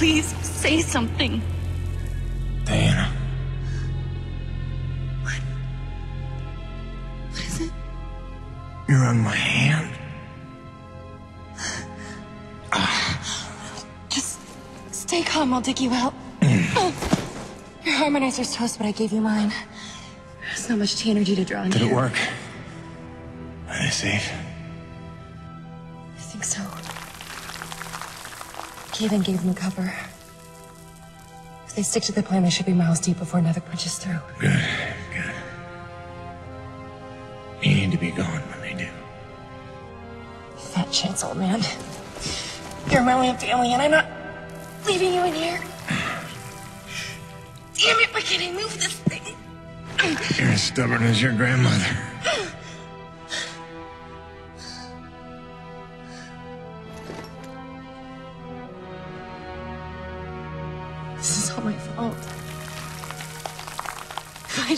Please say something. Diana. What? What is it? You're on my hand. Just stay calm, I'll dig you out. Your harmonizer's toast, but I gave you mine. There's not much tea energy to draw on. Did it work? Are they safe? I think so. Kaven gave them cover. If they stick to the plan, they should be miles deep before NEVEC punches through. Good, good. You need to be gone when they do. Fat chance, old man. You're my lamp alien. I'm not leaving you in here. Damn it, why can't I move this thing? You're as stubborn as your grandmother.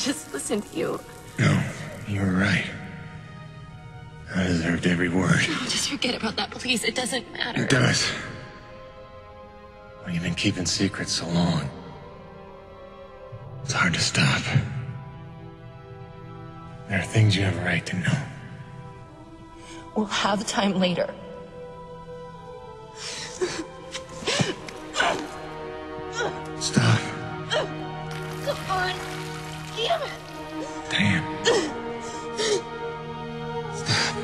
Just listen to you. No, you were right. I deserved every word. No, just forget about that, please. It doesn't matter. It does. Well, you've been keeping secrets so long. It's hard to stop. There are things you have a right to know. We'll have time later. Stop. Come on. Damn it. Damn. Stop.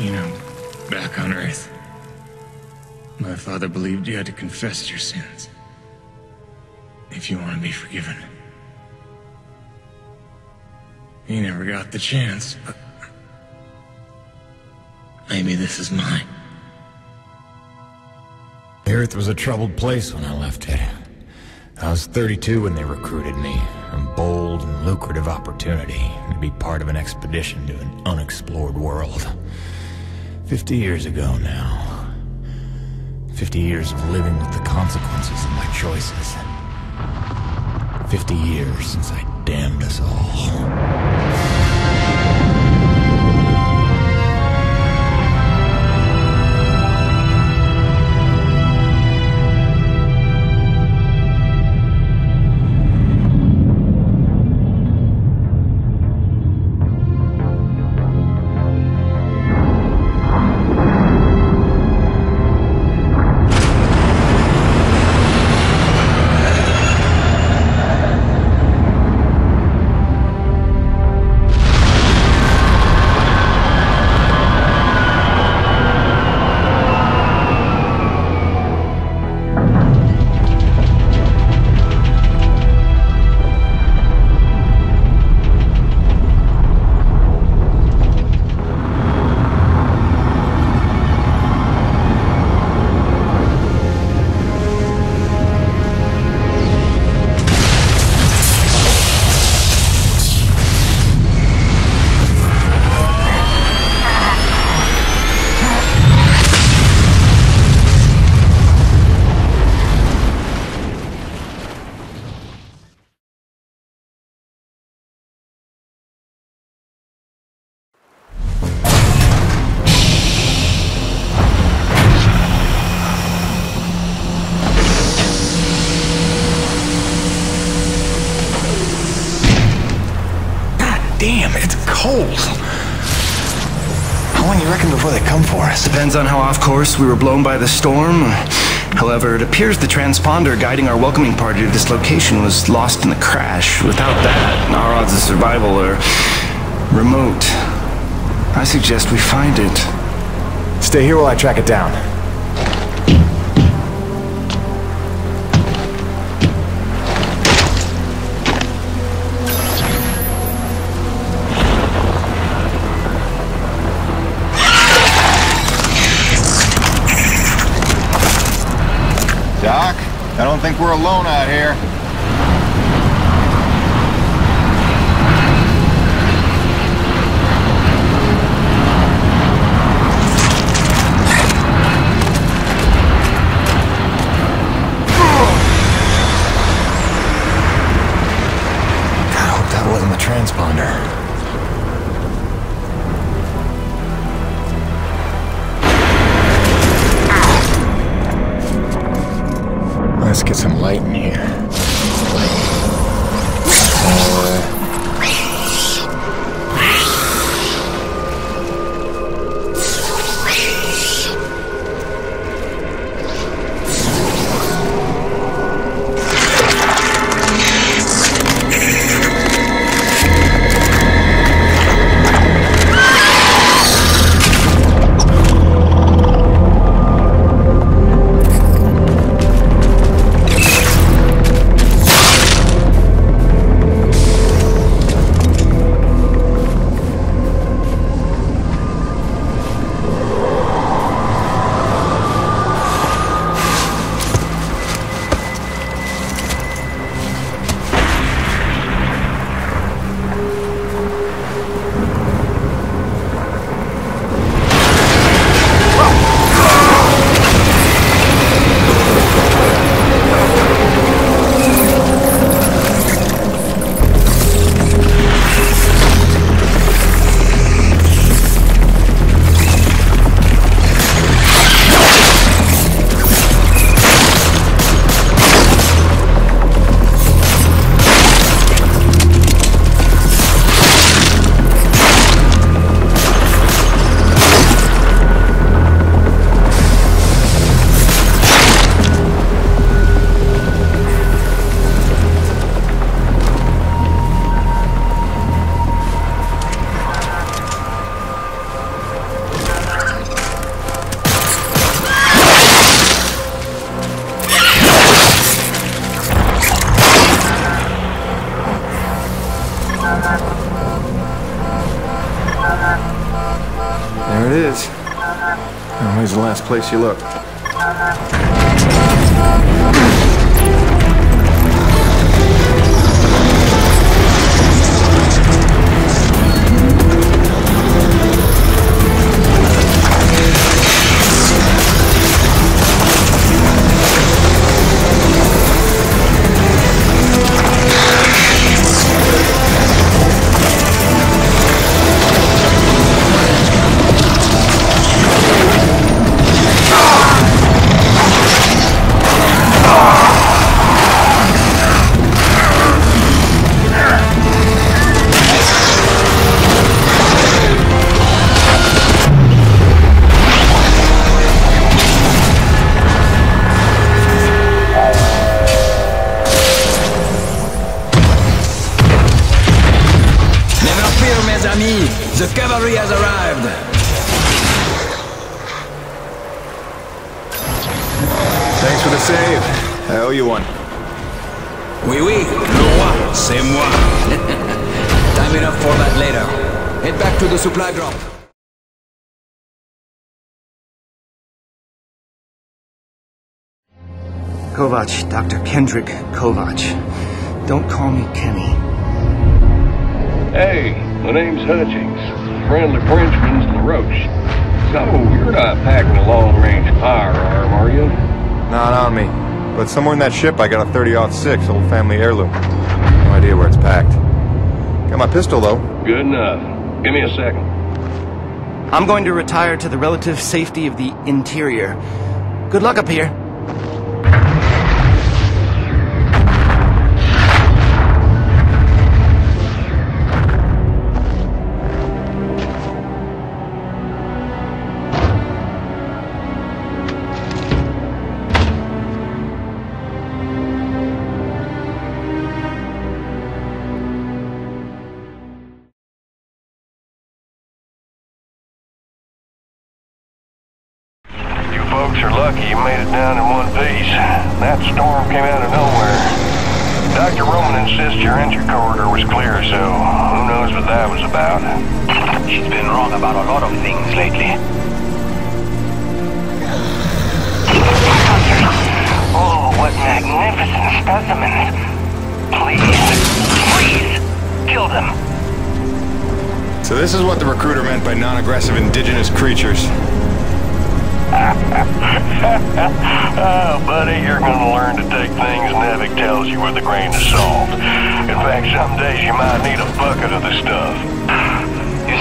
You know, back on Earth, my father believed you had to confess your sins if you want to be forgiven. You never got the chance, but maybe this is mine. The Earth was a troubled place when I left it. I was 32 when they recruited me. A bold and lucrative opportunity to be part of an expedition to an unexplored world. 50 years ago now. 50 years of living with the consequences of my choices. 50 years since I damned us all. Depends on how off course we were blown by the storm. However, it appears the transponder guiding our welcoming party to this location was lost in the crash. Without that, our odds of survival are remote. I suggest we find it. Stay here while I track it down. Doc, I don't think we're alone out here. God, I hope that wasn't the transponder. light in here. Place you look. Supply drop. Kovach, Dr. Kendrick Kovach. Don't call me Kenny. Hey, my name's Hutchings. Friendly Frenchman's La Roche. So, you're not packing a long-range firearm, are you? Not on me. But somewhere in that ship I got a 30-06, old family heirloom. No idea where it's packed. Got my pistol, though. Good enough. Give me a second. I'm going to retire to the relative safety of the interior. Good luck up here.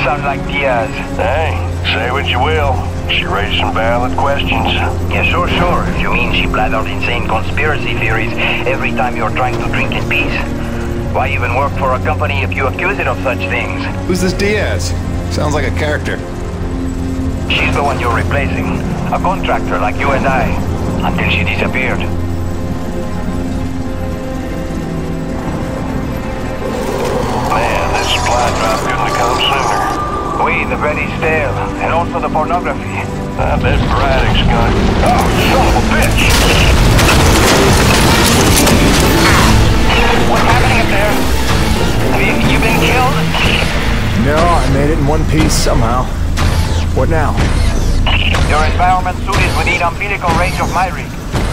sounded like Diaz. Hey, say what you will. She raised some valid questions. Yeah, sure. If you mean she blathered insane conspiracy theories every time you're trying to drink in peace. Why even work for a company if you accuse it of such things? Who's this Diaz? Sounds like a character. She's the one you're replacing. A contractor like you and I. Until she disappeared. Man, this supply drop couldn't have come sooner. Oui, the bread is stale. And also the pornography. I bet Braddock's got... Oh, son of a bitch! What's happening up there? You been killed? No, I made it in one piece somehow. What now? Your environment suit is within umbilical range of my rig.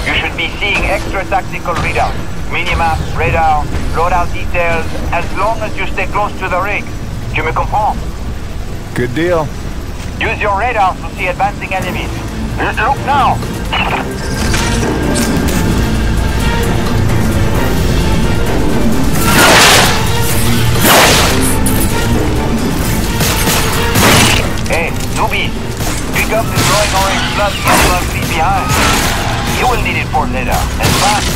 You should be seeing extra tactical readouts, minimap, radar, loadout details, as long as you stay close to the rig. Tu me comprends? Good deal. Use your radar to see advancing enemies. Look now! Hey, newbie! Pick up the glowing orange blood from the behind. You will need it for later, and fast.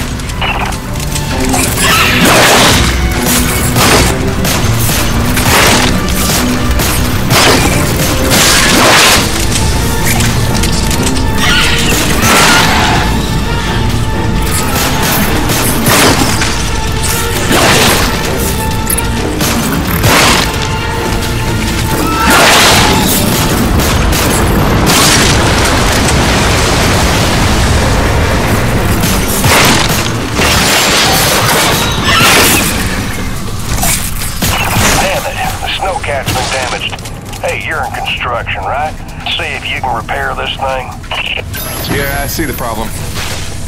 See the problem.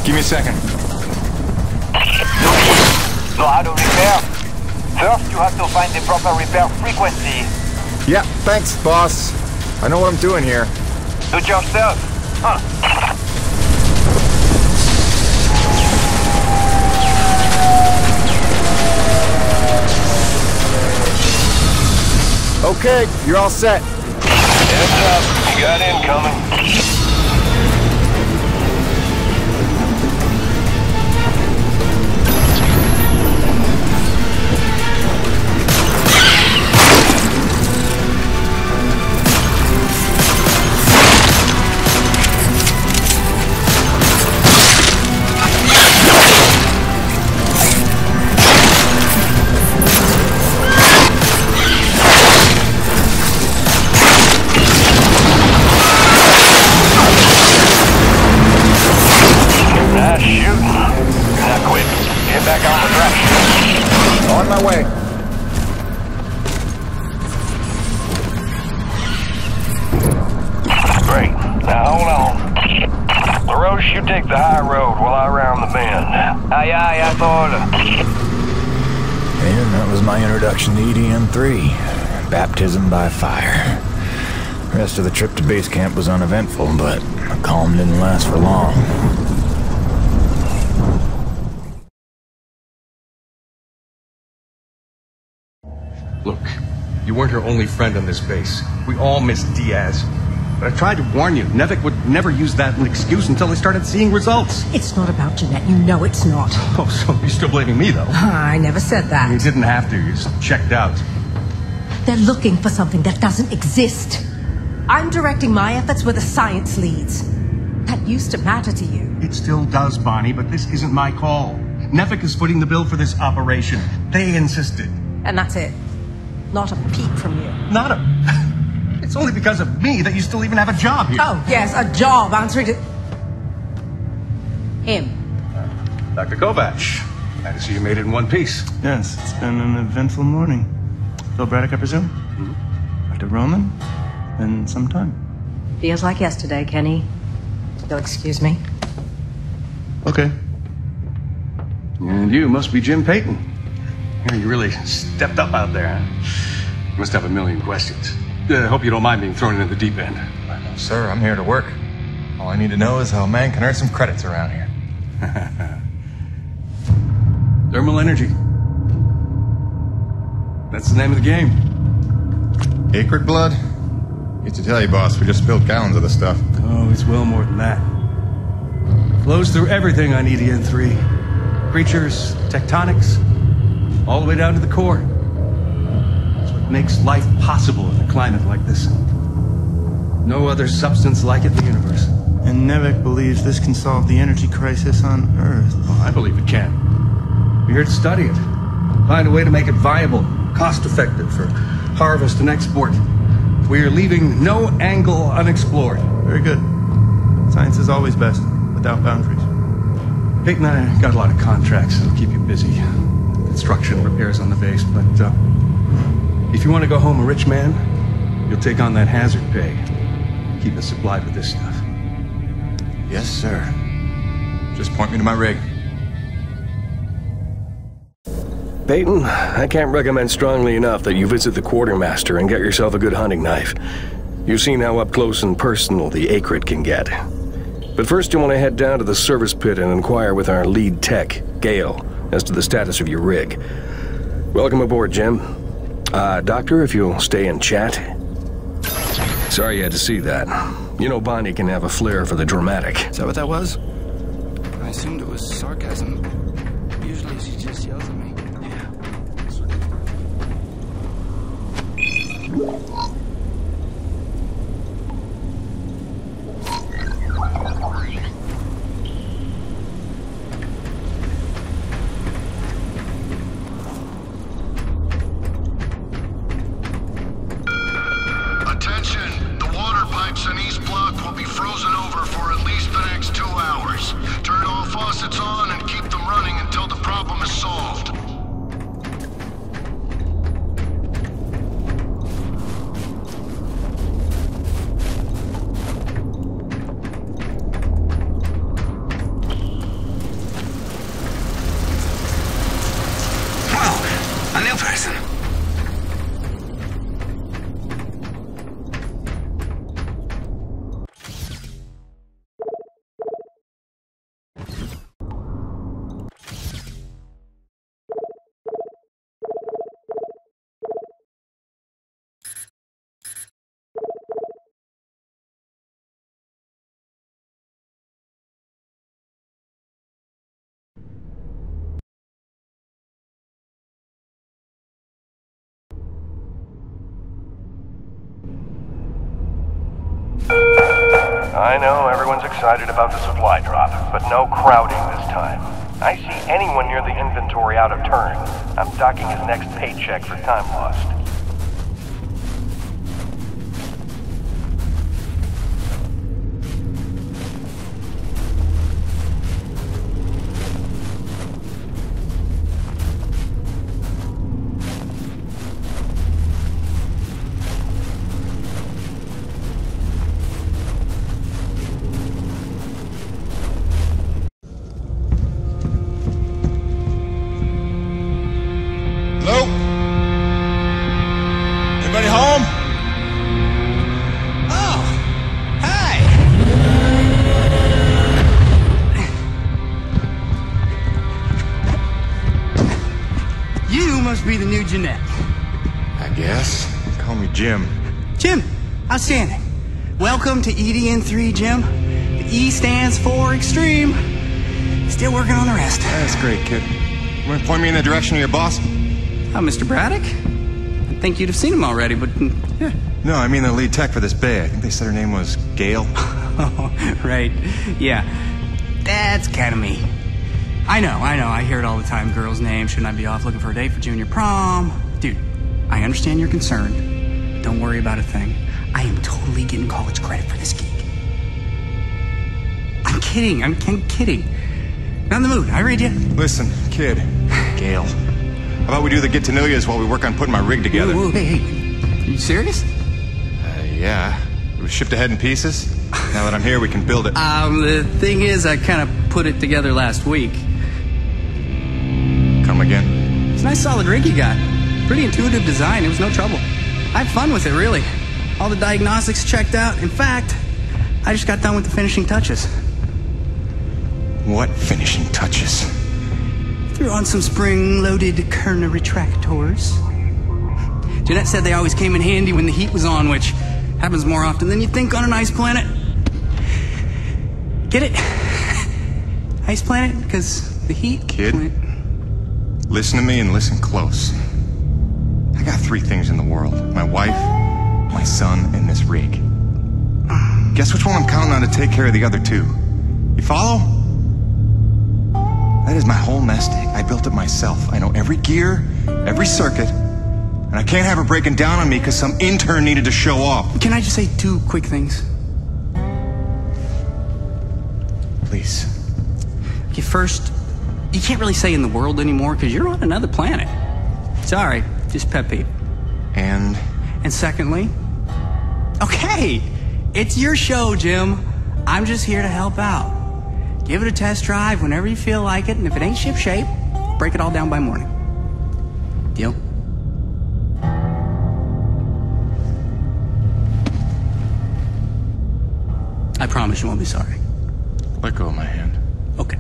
Give me a second. Know how to repair? First, you have to find the proper repair frequency. Yeah, thanks, boss. I know what I'm doing here. Do it yourself. Huh. Okay, you're all set. Heads up. You got incoming. E.D.N. III, baptism by fire. The rest of the trip to base camp was uneventful, but the calm didn't last for long. Look, you weren't her only friend on this base. We all missed Diaz. But I tried to warn you, NEVEC would never use that as an excuse until they started seeing results. It's not about Jeanette, you know it's not. Oh, so you're still blaming me, though? I never said that. You didn't have to, you just checked out. They're looking for something that doesn't exist. I'm directing my efforts where the science leads. That used to matter to you. It still does, Bonnie, but this isn't my call. NEVEC is footing the bill for this operation. They insisted. And that's it. Not a peep from you. Not a... It's only because of me that you still even have a job here. Oh, yes, a job answering to... him. Dr. Kovach, glad to see you made it in one piece. Yes, it's been an eventful morning. Bill Braddock, I presume? Mm-hmm. Dr. Roman? And some time. Feels like yesterday, Kenny. You'll excuse me. Okay. And you must be Jim Payton. You really stepped up out there, huh? You must have a million questions. I hope you don't mind being thrown into the deep end. No, sir, I'm here to work. All I need to know is how a man can earn some credits around here. Thermal energy. That's the name of the game. Acrid blood? Hate to tell you, boss, we just spilled gallons of the stuff. Oh, it's well more than that. Flows through everything on E.D.N. III. Creatures, tectonics, all the way down to the core. That's what makes life possible in a climate like this. No other substance like it in the universe. And NEVEC believes this can solve the energy crisis on Earth. Well, I believe it can. We're here to study it. Find a way to make it viable, cost-effective for harvest and export. We are leaving no angle unexplored. Very good. Science is always best, without boundaries. Peyton, I got a lot of contracts that'll keep you busy. Construction repairs on the base, but if you want to go home a rich man, you'll take on that hazard pay. Keep us supplied with this stuff. Yes, sir. Just point me to my rig. Peyton, I can't recommend strongly enough that you visit the quartermaster and get yourself a good hunting knife. You've seen how up close and personal the acrid can get. But first you want to head down to the service pit and inquire with our lead tech, Gale, as to the status of your rig. Welcome aboard, Jim. Doctor, if you'll stay and chat. Sorry you had to see that. You know Bonnie can have a flair for the dramatic. Is that what that was? I assumed it was sarcasm. Usually she just yells at me. Yeah. I know everyone's excited about the supply drop, but no crowding this time. I see anyone near the inventory out of turn. I'm docking his next paycheck for time lost. Jim. Jim, outstanding. Welcome to E.D.N. III, Jim. The E stands for extreme. Still working on the rest. That's great, kid. You want to point me in the direction of your boss? Oh, Mr. Braddock? I think you'd have seen him already, but yeah. No, I mean the lead tech for this bay. I think they said her name was Gale. Oh, right. Yeah. That's kind of me. I know. I hear it all the time. Girl's name. Shouldn't I be off looking for a date for junior prom? Dude, I understand you're concerned. Don't worry about a thing. I am totally getting college credit for this gig. I'm kidding. I'm kidding. Not in the mood. I read you. Listen, kid. Gale. How about we do the get-to-know-yous while we work on putting my rig together? Whoa, hey. Are you serious? Yeah. We shift ahead in pieces. Now that I'm here, we can build it. The thing is, I kind of put it together last week. Come again? It's a nice solid rig you got. Pretty intuitive design. It was no trouble. I had fun with it, really. All the diagnostics checked out. In fact, I just got done with the finishing touches. What finishing touches? Threw on some spring-loaded Corona retractors. Jeanette said they always came in handy when the heat was on, which happens more often than you think on an ice planet. Get it? Ice planet? Because the heat... Kid, listen to me and listen close. I got three things in the world. My wife, my son, and this rig. Guess which one I'm counting on to take care of the other two? You follow? That is my whole nest egg. I built it myself. I know every gear, every circuit, and I can't have her breaking down on me because some intern needed to show off. Can I just say two quick things? Please. Okay, first, you can't really say in the world anymore because you're on another planet. Sorry, just pet peeve. And? And secondly, okay, it's your show, Jim. I'm just here to help out. Give it a test drive whenever you feel like it, and if it ain't ship-shape, break it all down by morning. Deal? I promise you won't be sorry. Let go of my hand. Okay.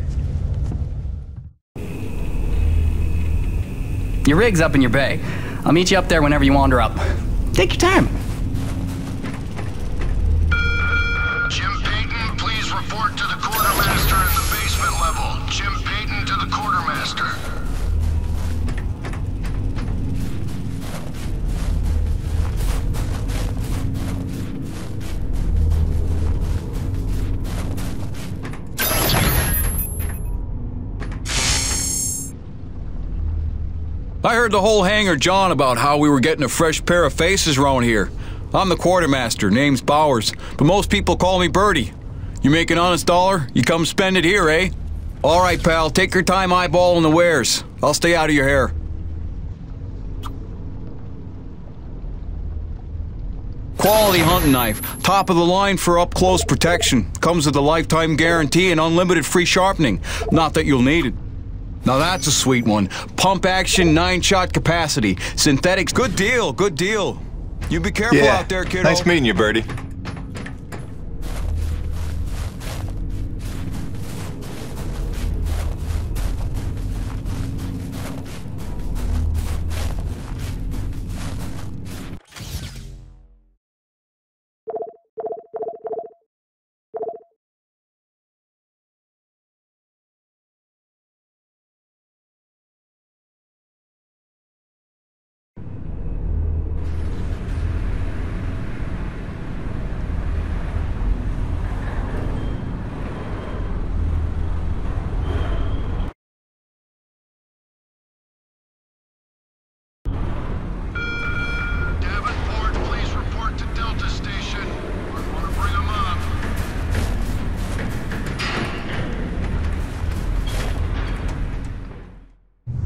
Your rig's up in your bay. I'll meet you up there whenever you wander up. Take your time. I heard the whole hangar John about how we were getting a fresh pair of faces around here. I'm the quartermaster, name's Bowers, but most people call me Birdie. You make an honest dollar, you come spend it here, eh? All right, pal, take your time eyeballing the wares. I'll stay out of your hair. Quality hunting knife, top of the line for up-close protection. Comes with a lifetime guarantee and unlimited free sharpening. Not that you'll need it. Now that's a sweet one. Pump action, 9-shot capacity. Synthetics, good deal, good deal. You be careful out there, kiddo. Nice meeting you, Birdie.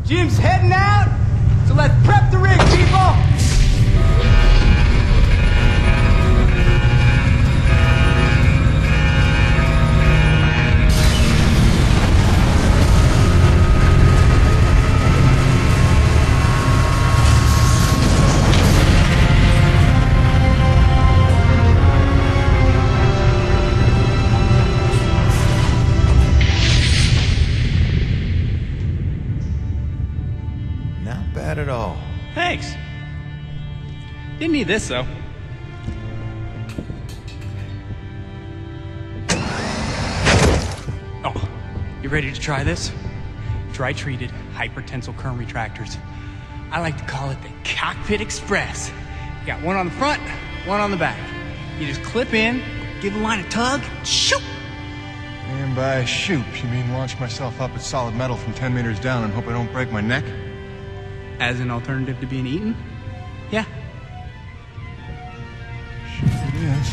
Jim's heading out, so let's prep the rig, people! Thanks. Didn't need this, though. Oh, you ready to try this? Dry-treated hypertensile cone retractors. I like to call it the Cockpit Express. You got one on the front, one on the back. You just clip in, give the line a tug, shoot! And by shoot, you mean launch myself up at solid metal from 10 meters down and hope I don't break my neck? As an alternative to being eaten? Yeah. Sure it is.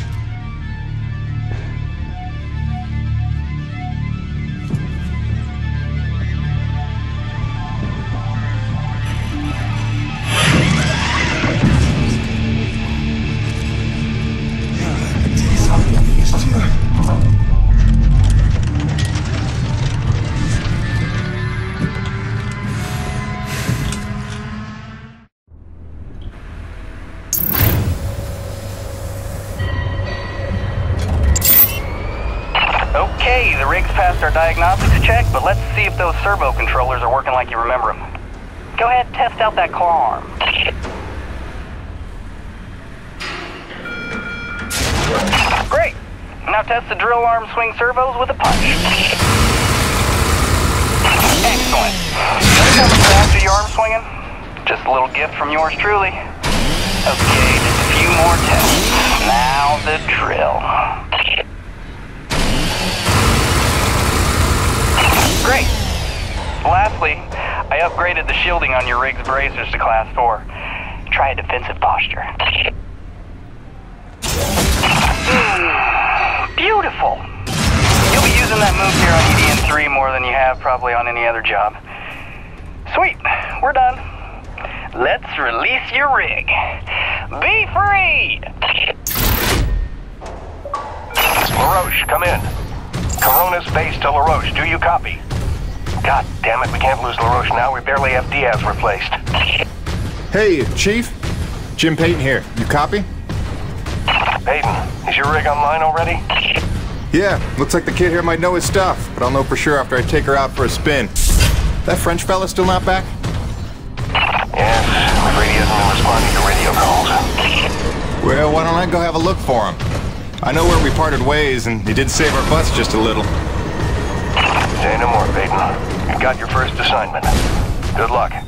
Diagnostics check, but let's see if those servo controllers are working like you remember them. Go ahead, test out that claw arm. Now test the drill arm swing servos with a punch. Excellent. There's how much faster your arm's swinging? Just a little gift from yours truly. Okay, just a few more tests. Now the drill. Great. Lastly, I upgraded the shielding on your rig's bracers to class 4. Try a defensive posture. Beautiful! You'll be using that move here on E.D.N. III more than you have probably on any other job. Sweet, we're done. Let's release your rig. Be free! La Roche, come in. Corona's base to La Roche, do you copy? God damn it, we can't lose La Roche now. We barely have Diaz replaced. Hey, Chief. Jim Payton here. You copy? Payton, is your rig online already? Yeah, looks like the kid here might know his stuff, but I'll know for sure after I take her out for a spin. That French fella still not back? Yes, I'm afraid he hasn't been responding to radio calls. Well, why don't I go have a look for him? I know where we parted ways, and he did save our butts just a little. Say no more, Payton. You got your first assignment. Good luck.